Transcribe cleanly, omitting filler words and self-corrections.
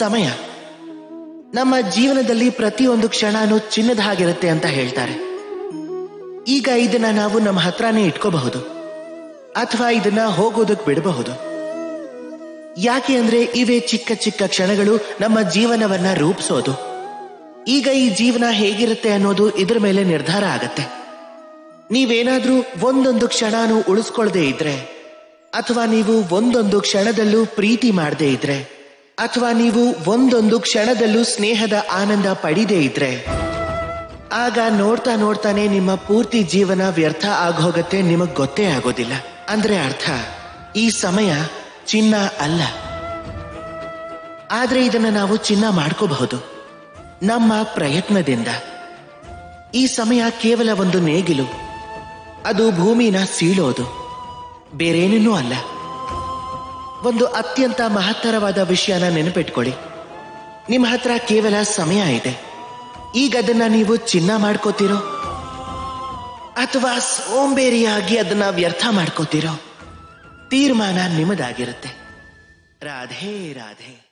ಸಮಯ ನಮ್ಮ ಜೀವನದಲ್ಲಿ ಪ್ರತಿಯೊಂದು ಕ್ಷಣನೂ ಚಿನ್ನದ ಹಾಗಿರುತ್ತೆ ಅಂತ ಹೇಳ್ತಾರೆ. ಈಗ ಇದನ್ನ ನಾವು ನಮ್ಮ ಹತ್ರನೇ ಇಟ್ಕೋಬಹುದು ಅಥವಾ ಇದನ್ನ ಹೋಗೋದಕ್ಕೆ ಬಿಡಬಹುದು. ಯಾಕೆ ಅಂದ್ರೆ ಇವೇ ಚಿಕ್ಕ ಚಿಕ್ಕ ಕ್ಷಣಗಳು ನಮ್ಮ ಜೀವನವನ್ನ ರೂಪಿಸೋದು. ಈಗ ಈ ಜೀವನ ಹೇಗಿರುತ್ತೆ ಅನ್ನೋದು ಇದ್ರ ಮೇಲೆ ನಿರ್ಧಾರ ಆಗತ್ತೆ. ನೀವೇನಾದ್ರೂ ಒಂದೊಂದು ಕ್ಷಣನೂ ಉಳಿಸ್ಕೊಳ್ದೇ ಇದ್ರೆ, ಅಥವಾ ನೀವು ಒಂದೊಂದು ಕ್ಷಣದಲ್ಲೂ ಪ್ರೀತಿ ಮಾಡದೇ ಇದ್ರೆ, ಅಥವಾ ನೀವು ಒಂದೊಂದು ಕ್ಷಣದಲ್ಲೂ ಸ್ನೇಹದ ಆನಂದ ಪಡೀದೇ ಇದ್ರೆ, ಆಗ ನೋಡ್ತಾ ನೋಡ್ತಾನೆ ನಿಮ್ಮ ಪೂರ್ತಿ ಜೀವನ ವ್ಯರ್ಥ ಆಗೋಗತ್ತೆ. ನಿಮಗ್ ಗೊತ್ತೇ ಆಗೋದಿಲ್ಲ. ಅಂದ್ರೆ ಅರ್ಥ, ಈ ಸಮಯ ಚಿನ್ನ ಅಲ್ಲ, ಆದ್ರೆ ಇದನ್ನ ನಾವು ಚಿನ್ನ ಮಾಡ್ಕೋಬಹುದು ನಮ್ಮ ಪ್ರಯತ್ನದಿಂದ. ಈ ಸಮಯ ಕೇವಲ ಒಂದು ನೇಗಿಲು, ಅದು ಭೂಮಿನ ಸೀಳೋದು, ಬೇರೇನೇನೂ ಅಲ್ಲ. ಒಂದು ಅತ್ಯಂತ ಮಹತ್ತರವಾದ ವಿಷಯನ ನೆನಪಿಟ್ಕೊಳ್ಳಿ, ನಿಮ್ಮ ಹತ್ರ ಕೇವಲ ಸಮಯ ಇದೆ. ಈಗ ಅದನ್ನ ನೀವು ಚಿನ್ನ ಮಾಡ್ಕೋತೀರೋ ಅಥವಾ ಸೋಂಬೇರಿಯಾಗಿ ಅದನ್ನ ವ್ಯರ್ಥ ಮಾಡ್ಕೋತೀರೋ, ತೀರ್ಮಾನ ನಿಮ್ಮದಾಗಿರುತ್ತೆ. ರಾಧೆ ರಾಧೆ.